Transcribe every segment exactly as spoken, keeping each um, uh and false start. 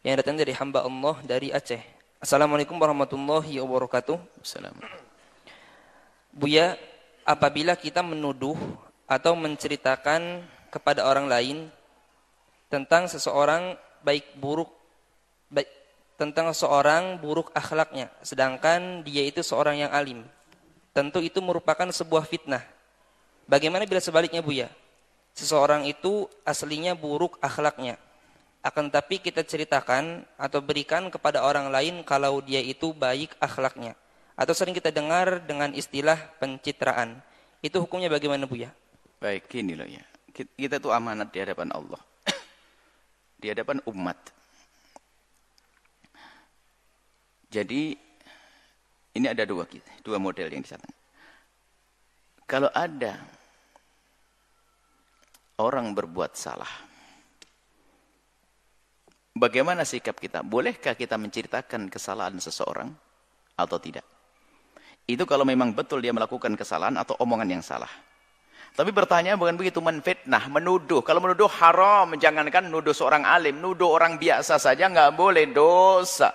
yang datang dari hamba Allah dari Aceh. Assalamualaikum warahmatullahi wabarakatuh. Assalamualaikum. Buya, apabila kita menuduh atau menceritakan kepada orang lain tentang seseorang baik buruk baik, tentang seseorang buruk akhlaknya, sedangkan dia itu seorang yang alim, tentu itu merupakan sebuah fitnah. Bagaimana bila sebaliknya, Buya? Seseorang itu aslinya buruk akhlaknya, akan tapi kita ceritakan atau berikan kepada orang lain kalau dia itu baik akhlaknya, atau sering kita dengar dengan istilah pencitraan. Itu hukumnya bagaimana, Buya? Baik, gini loh ya. Kita itu amanat di hadapan Allah, di hadapan umat. Jadi ini ada dua dua model yang disatakan. Kalau ada orang berbuat salah, bagaimana sikap kita? Bolehkah kita menceritakan kesalahan seseorang atau tidak? Itu kalau memang betul dia melakukan kesalahan atau omongan yang salah. Tapi pertanyaan bukan begitu, menfitnah, menuduh. Kalau menuduh haram, jangankan nuduh seorang alim, nuduh orang biasa saja nggak boleh, dosa.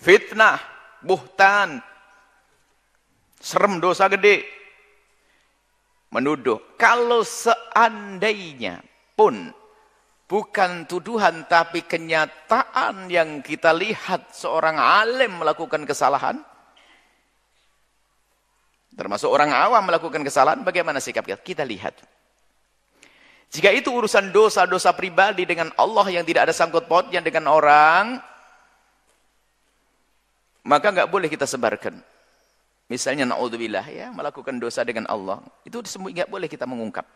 Fitnah, buhtan, serem, dosa gede. Menuduh. Kalau seandainya pun bukan tuduhan, tapi kenyataan yang kita lihat seorang alim melakukan kesalahan, termasuk orang awam melakukan kesalahan, bagaimana sikap kita? Kita lihat. Jika itu urusan dosa-dosa pribadi dengan Allah yang tidak ada sangkut pautnya dengan orang, maka nggak boleh kita sebarkan. Misalnya naudzubillah ya, melakukan dosa dengan Allah, itu semua nggak boleh kita mengungkap.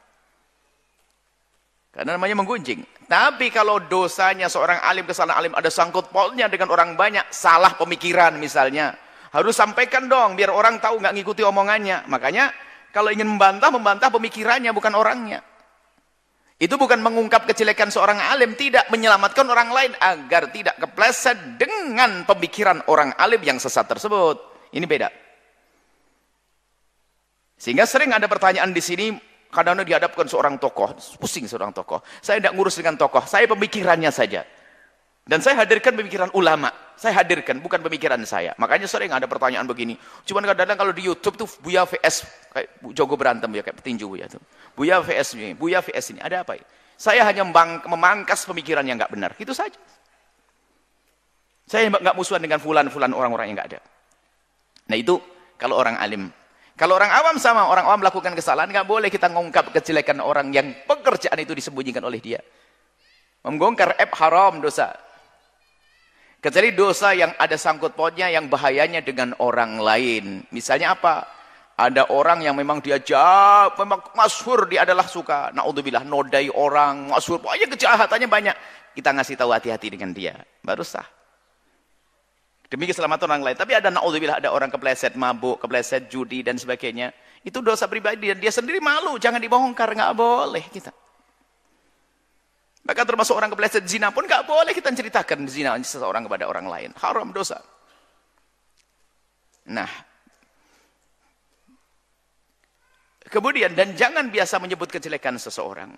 Karena namanya menggunjing. Tapi kalau dosanya seorang alim, kesalahan alim, ada sangkut pautnya dengan orang banyak, salah pemikiran misalnya, harus sampaikan dong, biar orang tahu nggak ngikuti omongannya. Makanya kalau ingin membantah, membantah pemikirannya bukan orangnya. Itu bukan mengungkap kejelekan seorang alim, tidak, menyelamatkan orang lain agar tidak kepleset dengan pemikiran orang alim yang sesat tersebut. Ini beda. Sehingga sering ada pertanyaan di sini, kadang-kadang dihadapkan seorang tokoh, pusing seorang tokoh. Saya tidak ngurus dengan tokoh, saya pemikirannya saja. Dan saya hadirkan pemikiran ulama, saya hadirkan bukan pemikiran saya. Makanya sering ada pertanyaan begini. Cuman kadang-kadang kalau di YouTube tuh Buya V S kayak jago berantem ya, kayak petinju ya tuh. Buya V S ini, Buya V S ini, ada apa ya? Saya hanya memangkas pemikiran yang nggak benar, itu saja. Saya nggak musuhan dengan fulan-fulan, orang-orang yang nggak ada. Nah itu kalau orang alim. Kalau orang awam sama, orang awam melakukan kesalahan, nggak boleh kita ngungkap kejelekan orang yang pekerjaan itu disembunyikan oleh dia. Membongkar eb haram, dosa. Kecuali dosa yang ada sangkut pautnya, yang bahayanya dengan orang lain. Misalnya apa? Ada orang yang memang dia jahat, memang masyhur dia adalah suka naudzubillah nodai orang, masyhur, pokoknya kejahatannya banyak. Kita ngasih tahu hati-hati dengan dia, baru sah. Demi keselamatan orang lain. Tapi ada naudzubillah, ada orang kepleset mabuk, kepleset judi dan sebagainya. Itu dosa pribadi dan dia sendiri malu, jangan dibongkar, nggak boleh kita. Maka termasuk orang kepleset zina pun nggak boleh kita ceritakan zina seseorang kepada orang lain, haram, dosa. Nah, kemudian dan jangan biasa menyebut kejelekan seseorang.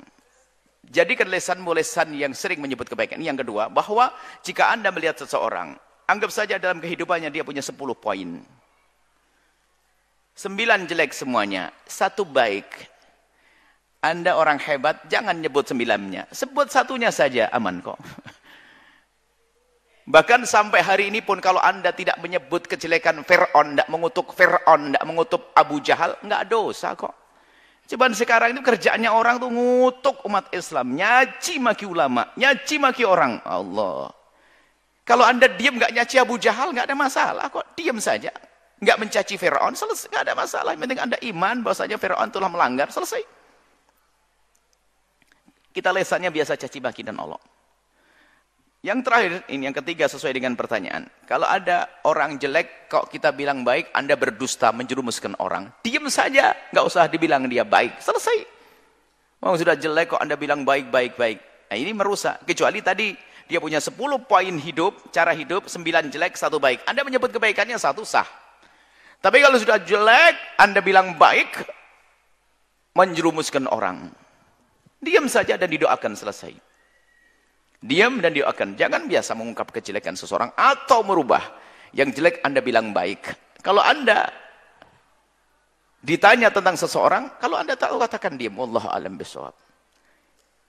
Jadikan lesan-lesan yang sering menyebut kebaikan. Yang kedua, bahwa jika Anda melihat seseorang, anggap saja dalam kehidupannya dia punya sepuluh poin, sembilan jelek semuanya, satu baik. Anda orang hebat, jangan nyebut sembilannya. Sebut satunya saja, aman kok. Bahkan sampai hari ini pun kalau Anda tidak menyebut kejelekan Fir'aun, tidak mengutuk Fir'aun, tidak mengutuk Abu Jahal, nggak dosa kok. Cuman sekarang itu kerjaannya orang tuh ngutuk umat Islam, nyaci maki ulama, nyaci maki orang. Allah. Kalau Anda diam nggak nyaci Abu Jahal, nggak ada masalah kok, diam saja. Nggak mencaci Fir'aun, selesai, nggak ada masalah. Yang penting Anda iman bahwasanya Fir'aun telah melanggar, selesai. Kita lesannya biasa caci maki dan olok. Yang terakhir, ini yang ketiga sesuai dengan pertanyaan. Kalau ada orang jelek, kok kita bilang baik, Anda berdusta menjerumuskan orang. Diam saja, nggak usah dibilang dia baik. Selesai. Mau sudah jelek, kok Anda bilang baik, baik, baik. Nah ini merusak. Kecuali tadi, dia punya sepuluh poin hidup, cara hidup, sembilan jelek, satu baik. Anda menyebut kebaikannya, satu sah. Tapi kalau sudah jelek, Anda bilang baik, menjerumuskan orang. Diam saja dan didoakan, selesai. Diam dan doakan. Jangan biasa mengungkap kejelekan seseorang atau merubah. Yang jelek Anda bilang baik. Kalau Anda ditanya tentang seseorang, kalau Anda tahu katakan diam. Wallahu a'lam bishawab.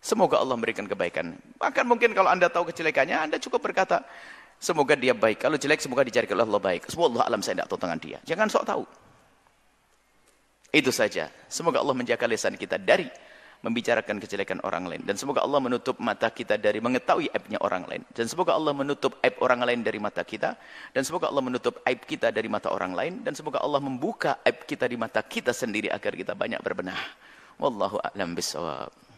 Semoga Allah memberikan kebaikan. Bahkan mungkin kalau Anda tahu kejelekannya, Anda cukup berkata, semoga dia baik. Kalau jelek, semoga dicari oleh Allah baik. Wallahu a'lam, saya tidak tahu tentang dia. Jangan sok tahu. Itu saja. Semoga Allah menjaga lisan kita dari membicarakan kejelekan orang lain. Dan semoga Allah menutup mata kita dari mengetahui aibnya orang lain. Dan semoga Allah menutup aib orang lain dari mata kita. Dan semoga Allah menutup aib kita dari mata orang lain. Dan semoga Allah membuka aib kita di mata kita sendiri agar kita banyak berbenah. Wallahu a'lam bishawab.